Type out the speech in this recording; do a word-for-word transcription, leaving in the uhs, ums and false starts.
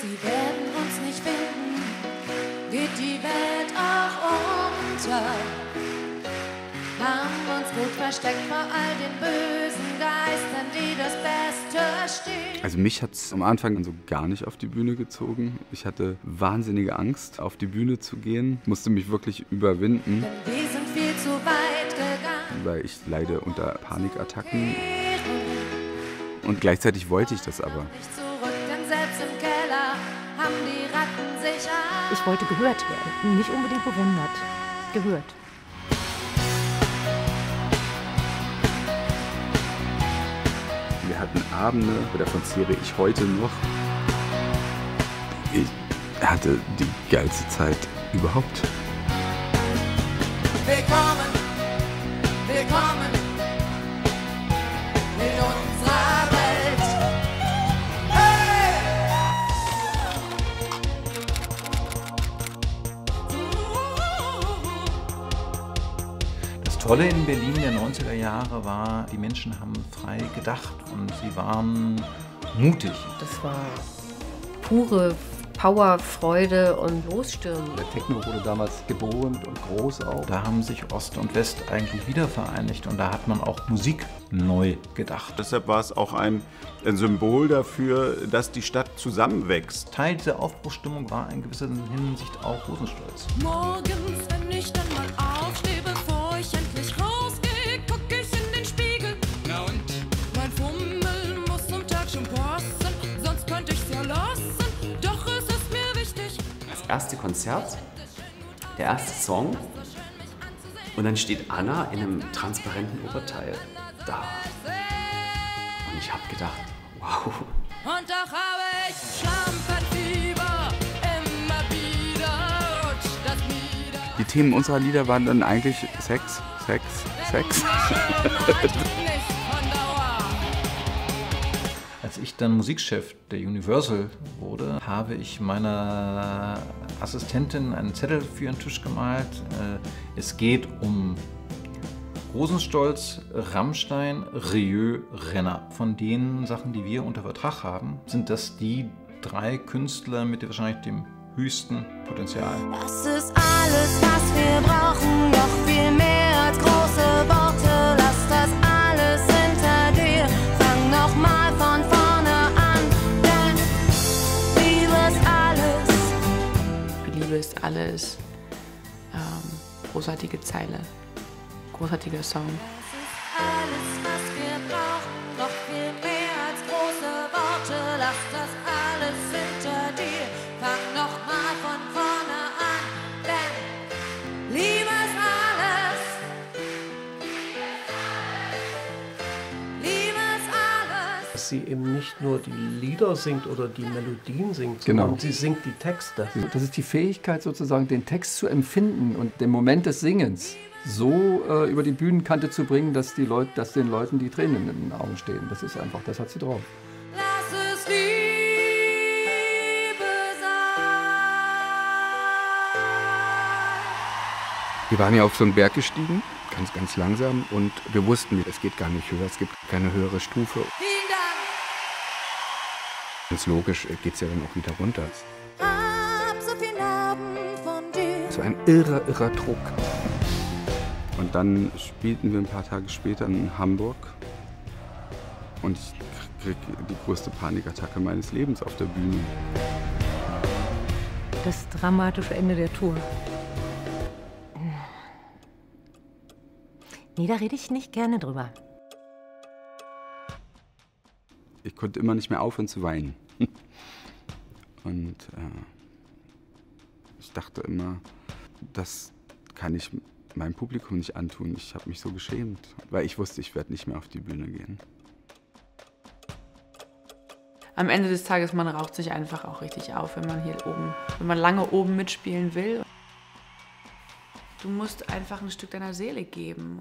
Sie werden uns nicht finden, geht die Welt auch unter. Haben uns gut versteckt vor all den bösen Geistern, die das Beste stehen. Also mich hat es am Anfang so gar nicht auf die Bühne gezogen. Ich hatte wahnsinnige Angst, auf die Bühne zu gehen, musste mich wirklich überwinden. Denn wir sind viel zu weit gegangen. Weil ich leide unter Panikattacken. Und gleichzeitig wollte ich das aber. Ich wollte gehört werden, nicht unbedingt bewundert, gehört. Wir hatten Abende, davon zehre ich heute noch. Ich hatte die geilste Zeit überhaupt. Willkommen, willkommen in unserer Welt. Hey! Das Tolle in Berlin der neunziger Jahre war, die Menschen haben frei gedacht und sie waren mutig. Das war pure Power, Freude und Losstürmen. Der Techno wurde damals geboren und groß auch. Da haben sich Ost und West eigentlich wieder vereinigt und da hat man auch Musik neu gedacht. Deshalb war es auch ein, ein Symbol dafür, dass die Stadt zusammenwächst. Teil dieser Aufbruchsstimmung war in gewisser Hinsicht auch Rosenstolz. Morgens, wenn ich dann mal aufstehe, bevor ich endlich rausgehe, guck ich in den Spiegel. Na und? Mein Fummel muss zum Tag schon passen, sonst könnte ich's ja lassen. Erste Konzert, der erste Song und dann steht Anna in einem transparenten Oberteil da. Und ich habe gedacht, wow. Und doch habe ich Schlammfieber immer wieder rutscht das nieder. Die Themen unserer Lieder waren dann eigentlich Sex, Sex, Sex. Als ich dann Musikchef der Universal wurde, habe ich meiner Assistentin einen Zettel für ihren Tisch gemalt. Es geht um Rosenstolz, Rammstein, Rieu, Renner. Von den Sachen, die wir unter Vertrag haben, sind das die drei Künstler mit wahrscheinlich dem höchsten Potenzial. Das ist alles, was wir brauchen, noch viel mehr als große Worte. Lass das alles hinter dir, fang noch mal von vorne. Ist alles ähm, großartige Zeile, großartiger Song. Alles, was wir brauchen, noch viel mehr als große Worte. Lass das alles hinter dir, fang noch mal von vorne an, denn Liebe ist alles. Liebe ist alles. Dass sie eben nicht nur die Lieder singt oder die Melodien singt, genau. Sondern sie singt die Texte. Das ist die Fähigkeit sozusagen, den Text zu empfinden und den Moment des Singens so äh, über die Bühnenkante zu bringen, dass, die Leut, dass den Leuten die Tränen in den Augen stehen. Das ist einfach, das hat sie drauf. Lass es Liebe sein. Wir waren ja auf so einen Berg gestiegen, ganz, ganz langsam, und wir wussten, es geht gar nicht höher, es gibt keine höhere Stufe. Ganz logisch geht es ja dann auch wieder runter. Hab so viel Abend von dir. So ein irrer, irrer Druck. Und dann spielten wir ein paar Tage später in Hamburg. Und ich krieg die größte Panikattacke meines Lebens auf der Bühne. Das dramatische Ende der Tour. Nee, da rede ich nicht gerne drüber. Ich konnte immer nicht mehr aufhören zu weinen. Und äh, ich dachte immer, das kann ich meinem Publikum nicht antun. Ich habe mich so geschämt, weil ich wusste, ich werde nicht mehr auf die Bühne gehen. Am Ende des Tages, man raucht sich einfach auch richtig auf, wenn man hier oben, wenn man lange oben mitspielen will. Du musst einfach ein Stück deiner Seele geben.